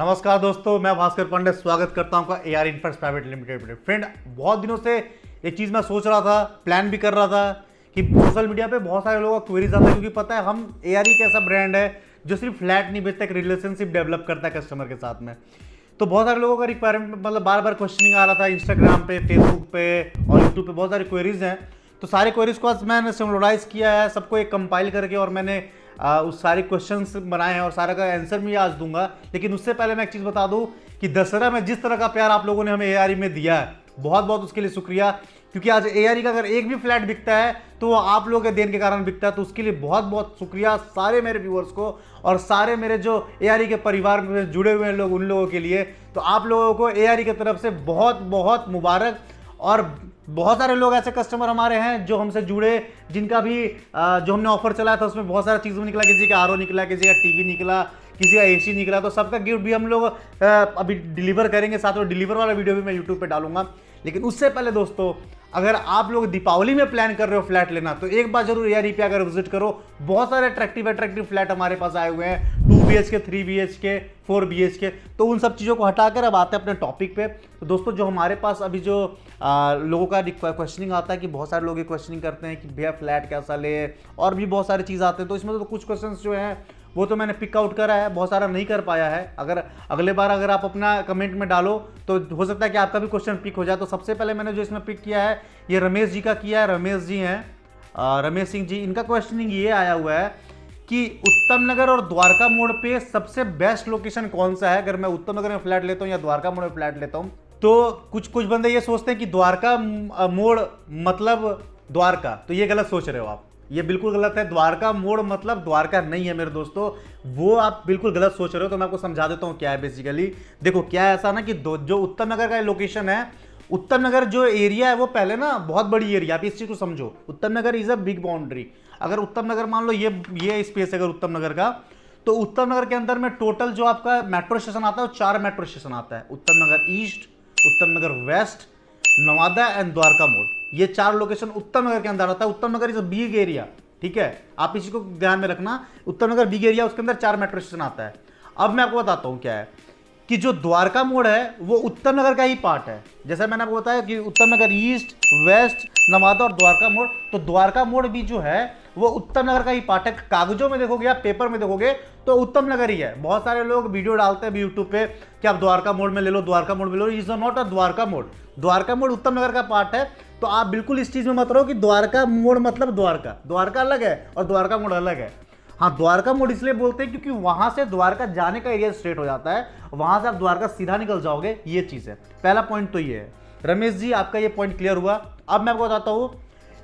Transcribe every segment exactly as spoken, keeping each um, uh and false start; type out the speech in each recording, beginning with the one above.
नमस्कार दोस्तों, मैं भास्कर पांडे स्वागत करता हूं आपका एआर इन्फ्रास प्राइवेट लिमिटेड में। फ्रेंड, बहुत दिनों से एक चीज़ मैं सोच रहा था, प्लान भी कर रहा था कि सोशल मीडिया पे बहुत सारे लोगों का क्वेरीज आता है, क्योंकि पता है हम एआर एक ऐसा ब्रांड है जो सिर्फ फ्लैट नहीं बेचता, एक रिलेशनशिप डेवलप करता है कस्टमर के साथ में। तो बहुत सारे लोगों का रिक्वायरमेंट मतलब बार बार क्वेश्चनिंग आ रहा था इंस्टाग्राम पे, फेसबुक पे और यूट्यूब पे बहुत सारी क्वेरीज हैं। तो सारे क्वेरीज को आज मैंने समराइज़ किया है, सबको एक कंपाइल करके, और मैंने आ, उस सारे क्वेश्चंस बनाए हैं और सारा का आंसर भी आज दूंगा। लेकिन उससे पहले मैं एक चीज़ बता दूं कि दशहरा में जिस तरह का प्यार आप लोगों ने हमें एआरई में दिया है, बहुत बहुत उसके लिए शुक्रिया। क्योंकि आज एआरई का अगर एक भी फ्लैट बिकता है तो वो आप लोगों के देन के कारण बिकता है, तो उसके लिए बहुत बहुत शुक्रिया सारे मेरे व्यूअर्स को और सारे मेरे जो एआरई के परिवार में जुड़े हुए हैं लोग, उन लोगों के लिए। तो आप लोगों को एआरई की तरफ से बहुत बहुत मुबारक। और बहुत सारे लोग ऐसे कस्टमर हमारे हैं जो हमसे जुड़े, जिनका भी जो हमने ऑफर चलाया था उसमें बहुत सारा चीज़ों निकला, किसी का आर ओ निकला, किसी का टीवी निकला, किसी का एसी निकला। तो सबका गिफ्ट भी हम लोग अभी डिलीवर करेंगे, साथ में डिलीवर वाला वीडियो भी मैं यूट्यूब पे डालूंगा। लेकिन उससे पहले दोस्तों, अगर आप लोग दीपावली में प्लान कर रहे हो फ्लैट लेना, तो एक बार जरूर एआरई पे अगर विजिट करो। बहुत सारे अट्रैक्टिव अट्रैक्टिव फ्लैट हमारे पास आए हुए हैं, two B H K, three B H K, four B H K. तो उन सब चीज़ों को हटाकर अब आते हैं अपने टॉपिक पे। तो दोस्तों, जो हमारे पास अभी जो आ, लोगों का क्वेश्चनिंग आता है कि बहुत सारे लोग ये क्वेश्चनिंग करते हैं कि भैया फ्लैट कैसा ले, और भी बहुत सारी चीज़ आते हैं। तो इसमें तो कुछ क्वेश्चन जो हैं वो तो मैंने पिकआउट करा है, बहुत सारा नहीं कर पाया है। अगर अगले बार अगर आप अपना कमेंट में डालो तो हो सकता है कि आपका भी क्वेश्चन पिक हो जाए। तो सबसे पहले मैंने जो इसमें पिक किया है ये रमेश जी का किया है। रमेश जी हैं, रमेश सिंह जी। इनका क्वेश्चनिंग ये आया हुआ है कि उत्तम नगर और द्वारका मोड़ पे सबसे बेस्ट लोकेशन कौन सा है, अगर मैं उत्तम नगर में फ्लैट लेता हूँ या द्वारका मोड़ में फ्लैट लेता हूँ। तो कुछ कुछ बंदे ये सोचते हैं कि द्वारका मोड़ मतलब द्वारका, तो ये गलत सोच रहे हो आप, ये बिल्कुल गलत है। द्वारका मोड़ मतलब द्वारका नहीं है मेरे दोस्तों, वो आप बिल्कुल गलत सोच रहे हो। तो मैं आपको समझा देता हूँ क्या है बेसिकली। देखो क्या है ऐसा ना कि जो उत्तम नगर का लोकेशन है, उत्तम नगर जो एरिया है वो पहले ना बहुत बड़ी एरिया, आप इस चीज़ को समझो। Uttam Nagar is a big boundary. अगर उत्तम नगर मान लो ये ये स्पेस है अगर उत्तम नगर का, तो उत्तम नगर के अंदर में टोटल जो आपका मेट्रो स्टेशन आता है वो चार मेट्रो स्टेशन आता है। Uttam Nagar east, Uttam Nagar west, Nawada and Dwarka Mor, ये चार लोकेशन उत्तम नगर के अंदर आता है। Uttam Nagar is a big area, ठीक है, आप इसी को ध्यान में रखना। उत्तम नगर बिग एरिया, उसके अंदर चार मेट्रो स्टेशन आता है। अब मैं आपको बताता हूँ क्या है कि जो द्वारका मोड़ है वो उत्तम नगर का ही पार्ट है। जैसा मैंने आपको बताया कि उत्तम नगर ईस्ट, वेस्ट, नवादा और द्वारका मोड़, तो द्वारका मोड़ भी जो है वो उत्तम नगर का ही पार्ट है। कागजों में देखोगे या पेपर में देखोगे तो उत्तम नगर ही है। बहुत सारे लोग वीडियो डालते हैं यूट्यूब पे कि आप द्वारका मोड़ में ले लो, द्वारका मोड़ में ले लो। Is not a Dwarka Mor, Dwarka मोड़ उत्तम नगर का पार्ट है। तो आप बिल्कुल इस चीज़ में मत रहो कि द्वारका मोड़ मतलब द्वारका, द्वारका अलग है और द्वारका मोड़ अलग है। हाँ, द्वारका मोड़ इसलिए बोलते हैं क्योंकि वहाँ से द्वारका जाने का एरिया स्ट्रेट हो जाता है, वहाँ से आप द्वारका सीधा निकल जाओगे, ये चीज़ है। पहला पॉइंट तो ये है रमेश जी, आपका ये पॉइंट क्लियर हुआ। अब मैं आपको बताता हूँ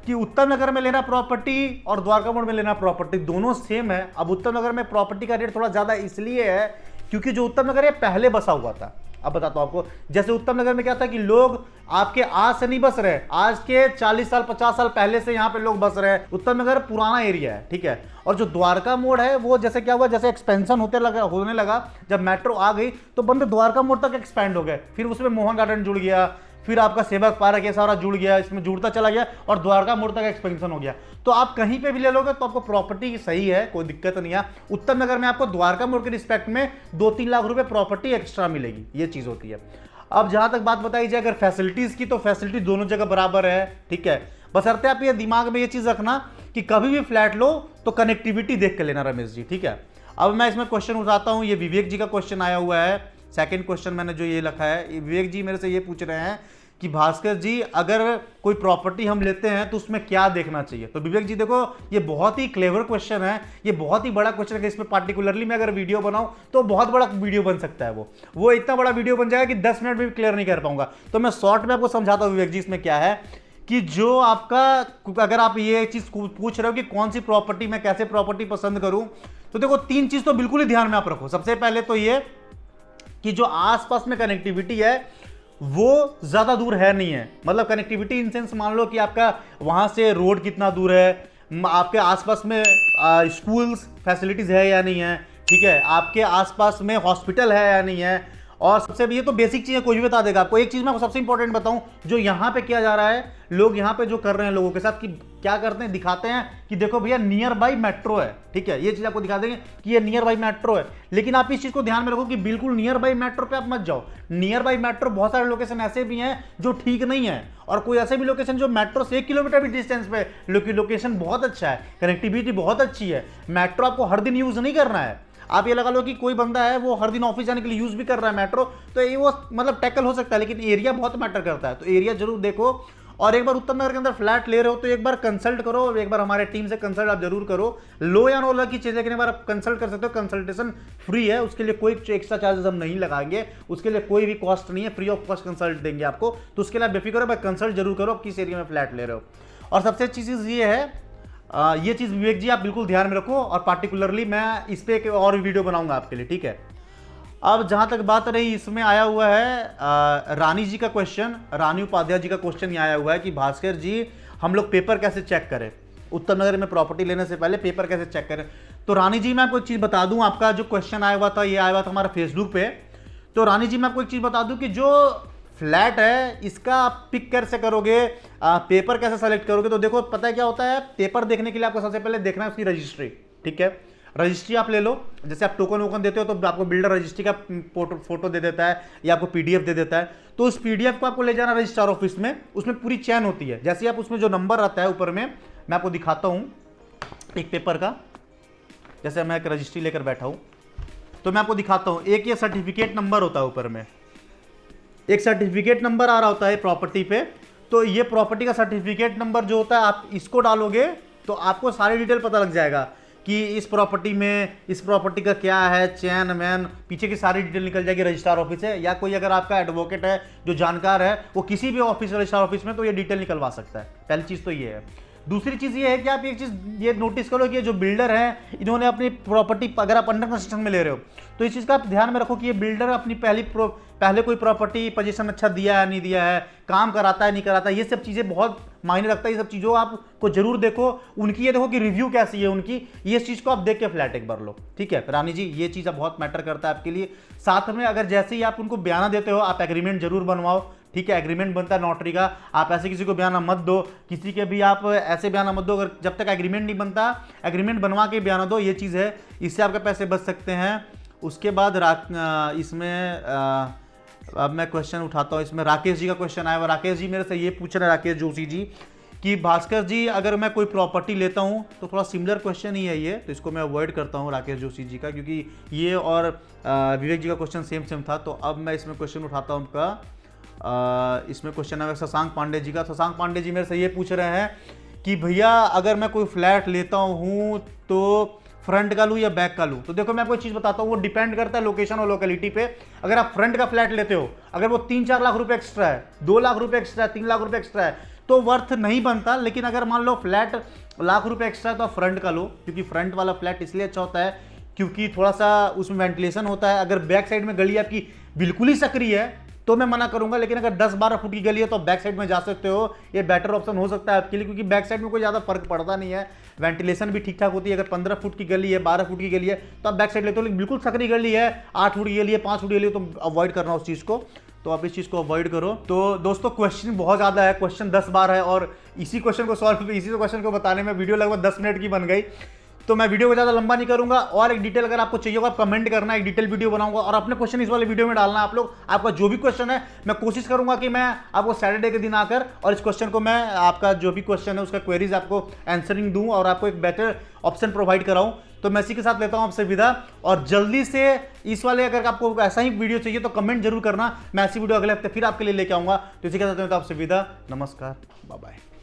कि उत्तम नगर में लेना प्रॉपर्टी और द्वारका मोड़ में लेना प्रॉपर्टी दोनों सेम है। अब उत्तम नगर में प्रॉपर्टी का रेट थोड़ा ज़्यादा इसलिए है क्योंकि जो उत्तम नगर है पहले बसा हुआ था। अब बताता हूँ आपको, जैसे उत्तम नगर में क्या था कि लोग आपके आज से नहीं बस रहे, आज के चालीस साल पचास साल पहले से यहाँ पे लोग बस रहे हैं। उत्तम नगर पुराना एरिया है, ठीक है। और जो द्वारका मोड़ है वो जैसे क्या हुआ, जैसे एक्सपेंशन होते लगा होने लगा जब मेट्रो आ गई तो बंदे द्वारका मोड़ तक एक्सपेंड हो गए, फिर उसमें मोहन गार्डन जुड़ गया, फिर आपका सेवक पार्क ये सारा जुड़ गया, इसमें जुड़ता चला गया और द्वारका मोड़ तक एक्सपेंशन हो गया। तो आप कहीं पे भी ले लोगे तो आपको प्रॉपर्टी सही है, कोई दिक्कत नहीं है। उत्तम नगर में आपको द्वारका मोड़ के रिस्पेक्ट में दो तीन लाख रुपए प्रॉपर्टी एक्स्ट्रा मिलेगी, ये चीज़ होती है। अब जहाँ तक बात बताई जाए अगर फैसिलिटीज़ की, तो फैसिलिटी दोनों जगह बराबर है, ठीक है। बशर्ते आप ये दिमाग में ये चीज़ रखना कि कभी भी फ्लैट लो तो कनेक्टिविटी देख कर लेना रमेश जी, ठीक है। अब मैं इसमें क्वेश्चन उठाता हूँ, ये विवेक जी का क्वेश्चन आया हुआ है। सेकेंड क्वेश्चन मैंने जो ये लिखा है, विवेक जी मेरे से ये पूछ रहे हैं कि भास्कर जी अगर कोई प्रॉपर्टी हम लेते हैं तो उसमें क्या देखना चाहिए। तो विवेक जी देखो, ये बहुत ही क्लेवर क्वेश्चन है, ये बहुत ही बड़ा क्वेश्चन है। इसमें पार्टिकुलरली मैं अगर वीडियो बनाऊं तो बहुत बड़ा वीडियो बन सकता है, वो वो इतना बड़ा वीडियो बन जाएगा कि दस मिनट में भी क्लियर नहीं कर पाऊंगा। तो मैं शॉर्ट में आपको समझाता हूँ विवेक जी, इसमें क्या है कि जो आपका अगर आप ये चीज़ पूछ रहे हो कि कौन सी प्रॉपर्टी मैं कैसे प्रॉपर्टी पसंद करूँ, तो देखो तीन चीज़ तो बिल्कुल ही ध्यान में आप रखो। सबसे पहले तो ये कि जो आसपास में कनेक्टिविटी है वो ज़्यादा दूर है नहीं है, मतलब कनेक्टिविटी इन सेंस मान लो कि आपका वहाँ से रोड कितना दूर है, आपके आसपास में स्कूल्स फैसिलिटीज़ है या नहीं है, ठीक है, आपके आसपास में हॉस्पिटल है या नहीं है, और सबसे भी ये तो बेसिक चीज़ें कोई भी बता देगा आपको। एक चीज़ मैं सबसे इंपॉर्टेंट बताऊं जो यहाँ पे किया जा रहा है, लोग यहाँ पे जो कर रहे हैं लोगों के साथ कि क्या करते हैं, दिखाते हैं कि देखो भैया नियर बाई मेट्रो है, ठीक है, ये चीज़ आपको दिखा देंगे कि ये नियर बाई मेट्रो है। लेकिन आप इस चीज़ को ध्यान में रखो कि बिल्कुल नियर बाई मेट्रो पे आप मत जाओ। नियर बाई मेट्रो बहुत सारे लोकेशन ऐसे भी हैं जो ठीक नहीं है, और कोई ऐसे भी लोकेशन जो मेट्रो से एक किलोमीटर भी डिस्टेंस पे, लेकिन लोकेशन बहुत अच्छा है, कनेक्टिविटी बहुत अच्छी है। मेट्रो आपको हर दिन यूज़ नहीं करना है। आप ये लगा लो कि कोई बंदा है वो हर दिन ऑफिस जाने के लिए यूज़ भी कर रहा है मेट्रो, तो ये वो मतलब टैकल हो सकता है, लेकिन एरिया बहुत मैटर करता है, तो एरिया जरूर देखो। और एक बार उत्तम नगर के अंदर फ्लैट ले रहे हो तो एक बार कंसल्ट करो, एक बार हमारे टीम से कंसल्ट आप जरूर करो। लो या नो लग की चीज़ें एक बार आप कंसल्ट कर सकते हो, कंसल्टेशन फ्री है, उसके लिए कोई एक्स्ट्रा चार्जेस हम नहीं लगाएंगे, उसके लिए कोई भी कॉस्ट नहीं है, फ्री ऑफ कॉस्ट कंसल्ट देंगे आपको। तो उसके लिए आप बेफिक्र हो, कंसल्ट जरूर करो आप किस एरिया में फ्लैट ले रहे हो। और सबसे अच्छी चीज़ ये है, आ, ये चीज़ विवेक जी आप बिल्कुल ध्यान में रखो, और पार्टिकुलरली मैं इस पर एक और वीडियो बनाऊंगा आपके लिए, ठीक है। अब जहाँ तक बात रही, इसमें आया हुआ है आ, रानी जी का क्वेश्चन, रानी उपाध्याय जी का क्वेश्चन ये आया हुआ है कि भास्कर जी हम लोग पेपर कैसे चेक करें, उत्तम नगर में प्रॉपर्टी लेने से पहले पेपर कैसे चेक करें। तो रानी जी मैं आपको एक चीज़ बता दूँ, आपका जो क्वेश्चन आया हुआ था ये आया हुआ था हमारा फेसबुक पर। तो रानी जी मैं आपको एक चीज़ बता दूँ कि जो फ्लैट है इसका आप पिक कैसे करोगे, आ, पेपर कैसे सेलेक्ट करोगे। तो देखो पता है क्या होता है, पेपर देखने के लिए आपको सबसे पहले देखना है उसकी रजिस्ट्री, ठीक है। रजिस्ट्री आप ले लो, जैसे आप टोकन वोकन देते हो तो आपको बिल्डर रजिस्ट्री का फोटो फोटो दे देता है या आपको पीडीएफ दे देता है, तो उस पीडीएफ को आपको ले जाना रजिस्ट्रार ऑफिस में। उसमें पूरी चैन होती है, जैसे आप उसमें जो नंबर आता है ऊपर में, मैं आपको दिखाता हूँ एक पेपर का, जैसे मैं एक रजिस्ट्री लेकर बैठा हूँ तो मैं आपको दिखाता हूँ। एक ये सर्टिफिकेट नंबर होता है, ऊपर में एक सर्टिफिकेट नंबर आ रहा होता है प्रॉपर्टी पे। तो ये प्रॉपर्टी का सर्टिफिकेट नंबर जो होता है, आप इसको डालोगे तो आपको सारी डिटेल पता लग जाएगा कि इस प्रॉपर्टी में इस प्रॉपर्टी का क्या है, चैन मैन पीछे की सारी डिटेल निकल जाएगी। रजिस्ट्रार ऑफिस है या कोई अगर आपका एडवोकेट है जो जानकार है, वो किसी भी ऑफिस रजिस्ट्रार ऑफिस में तो ये डिटेल निकलवा सकता है। पहली चीज़ तो ये है। दूसरी चीज़ ये है कि आप एक चीज़ ये नोटिस करो कि जो बिल्डर हैं इन्होंने अपनी प्रॉपर्टी, अगर आप अंडर कंस्ट्रक्शन में ले रहे हो तो इस चीज़ का आप ध्यान में रखो कि ये बिल्डर अपनी पहली पहले कोई प्रॉपर्टी पोजीशन अच्छा दिया है नहीं दिया है, काम कराता है नहीं कराता है, ये सब चीज़ें बहुत मायने रखता है। ये सब चीज़ों आपको जरूर देखो, उनकी ये देखो कि रिव्यू कैसी है उनकी, ये चीज़ को आप देख के फ्लैट एक बार लो, ठीक है रानी जी। ये चीज़ बहुत मैटर करता है आपके लिए। साथ में अगर जैसे ही आप उनको बयाना देते हो, आप एग्रीमेंट जरूर बनवाओ, ठीक है। एग्रीमेंट बनता है नोटरी का, आप ऐसे किसी को बयाना मत दो, किसी के भी आप ऐसे बयाना मत दो अगर जब तक एग्रीमेंट नहीं बनता। एग्रीमेंट बनवा के बयाना दो, ये चीज़ है, इससे आपके पैसे बच सकते हैं। उसके बाद रात इसमें आ, अब मैं क्वेश्चन उठाता हूँ। इसमें राकेश जी का क्वेश्चन आया हुआ। राकेश जी मेरे से ये पूछ रहे हैं, राकेश जोशी जी, कि भास्कर जी अगर मैं कोई प्रॉपर्टी लेता हूँ तो थोड़ा सिमिलर क्वेश्चन ही है ये, तो इसको मैं अवॉइड करता हूँ राकेश जोशी जी का, क्योंकि ये और विवेक जी का क्वेश्चन सेम सेम था। तो अब मैं इसमें क्वेश्चन उठाता हूँ आपका, आ, इसमें क्वेश्चन है शशांक पांडे जी का। शशांक पांडे जी मेरे से ये पूछ रहे हैं कि भैया अगर मैं कोई फ्लैट लेता हूँ तो फ्रंट का लूँ या बैक का लूँ। तो देखो मैं आपको एक चीज़ बताता हूँ, वो डिपेंड करता है लोकेशन और लोकेलिटी पे। अगर आप फ्रंट का फ्लैट लेते हो, अगर वो तीन चार लाख रुपए एक्स्ट्रा है, दो लाख रुपए एक्स्ट्रा है, तीन लाख रुपए एक्स्ट्रा है, तो वर्थ नहीं बनता। लेकिन अगर मान लो फ्लैट लाख रुपये एक्स्ट्रा है तो आप फ्रंट का लो, क्योंकि फ्रंट वाला फ्लैट इसलिए अच्छा होता है क्योंकि थोड़ा सा उसमें वेंटिलेशन होता है। अगर बैक साइड में गली आपकी बिल्कुल ही सक्री है तो मैं मना करूंगा, लेकिन अगर दस बारह फुट की गली है तो बैक साइड में जा सकते हो, ये बेटर ऑप्शन हो सकता है आपके लिए, क्योंकि बैक साइड में कोई ज़्यादा फर्क पड़ता नहीं है, वेंटिलेशन भी ठीक ठाक होती है। अगर पंद्रह फुट की गली है, बारह फुट की गली है तो आप बैक साइड लेते हो, लेकिन बिल्कुल सकरी गली है, आठ फुट की गली है, पाँच फुट की गली है, तो अवॉइड करना उस चीज़ को, तो आप इस चीज़ को अवॉइड करो। तो दोस्तों क्वेश्चन बहुत ज़्यादा है, क्वेश्चन दस बार है, और इसी क्वेश्चन को सॉल्व इसी क्वेश्चन को बताने में वीडियो लगभग दस मिनट की बन गई। तो मैं वीडियो को ज़्यादा लंबा नहीं करूंगा, और एक डिटेल अगर आपको चाहिए होगा आप कमेंट करना, एक डिटेल वीडियो बनाऊंगा, और अपने क्वेश्चन इस वाले वीडियो में डालना आप लोग। आपका जो भी क्वेश्चन है मैं कोशिश करूंगा कि मैं आपको सैटरडे के दिन आकर और इस क्वेश्चन को मैं, आपका जो भी क्वेश्चन है उसका क्वेरीज आपको आंसरिंग दूँ और आपको एक बेटर ऑप्शन प्रोवाइड कराऊँ। तो मैं इसी के साथ लेता हूँ आपसे विदा, और जल्दी से इस वाले अगर आपको ऐसा ही वीडियो चाहिए तो कमेंट जरूर करना, मैं ऐसी वीडियो अगले हफ्ते फिर आपके लिए लेके आऊँगा। तो इसी के साथ लेता हूँ आपसे विदा, नमस्कार, बाय बाय।